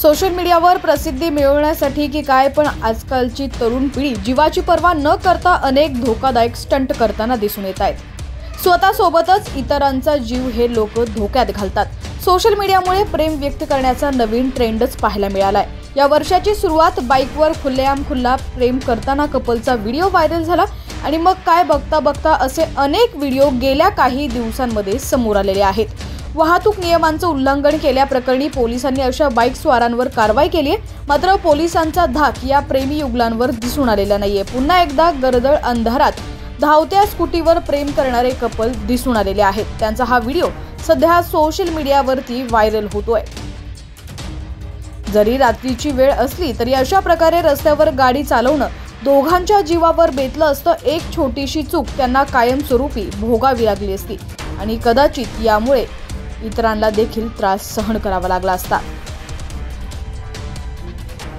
Social मीडियावर प्रसिद्धी मिळवण्यासाठी की काय, पण आजकालची तरुण पिढी जीवाची पर्वा न करता अनेक धोकादायक स्टंट करताना दिसून येत आहेत। स्वतःसोबतच इतरांचा जीव हे लोक धोक्यात घालतात। सोशल मीडियामुळे प्रेम व्यक्त करण्याचा नवीन ट्रेंडच पाहायला मिळालाय। या वर्षाची सुरुवात बाईकवर खुल्लेआम खुल्ला प्रेम करताना कपलचा व्हिडिओ व्हायरल झाला आणि मग काय बघता बघता असे अनेक व्हिडिओ गेल्या काही दिवसांमध्ये समोर आलेले आहेत। वाहतूक नियमांचं उल्लंघन केल्याप्रकरणी पोलिसांनी अशा बाईक स्वारांवर कारवाई केली आहे, मात्र पोलिसांचा धाक या प्रेमी युगलांवर दिसून आलेला नाहीये। पुन्हा एकदा गडद अंधारात धावत्या स्कूटीवर प्रेम करणारे कपल दिसून आलेले आहेत। त्यांचा हा व्हिडिओ सध्या सोशल मीडियावरती व्हायरल होतोय। जरी रात्रीची वेळ असली तरी अशा प्रकारे रस्त्यावर गाडी चालवणं दोघांच्या जीवावर बेतलं असतं। एक छोटीशी चूक त्यांना कायमस्वरूपी भोगावी लागली असती आणि कदाचित यामुळे इतरांना देखील त्रास सहन करावा लागला असता।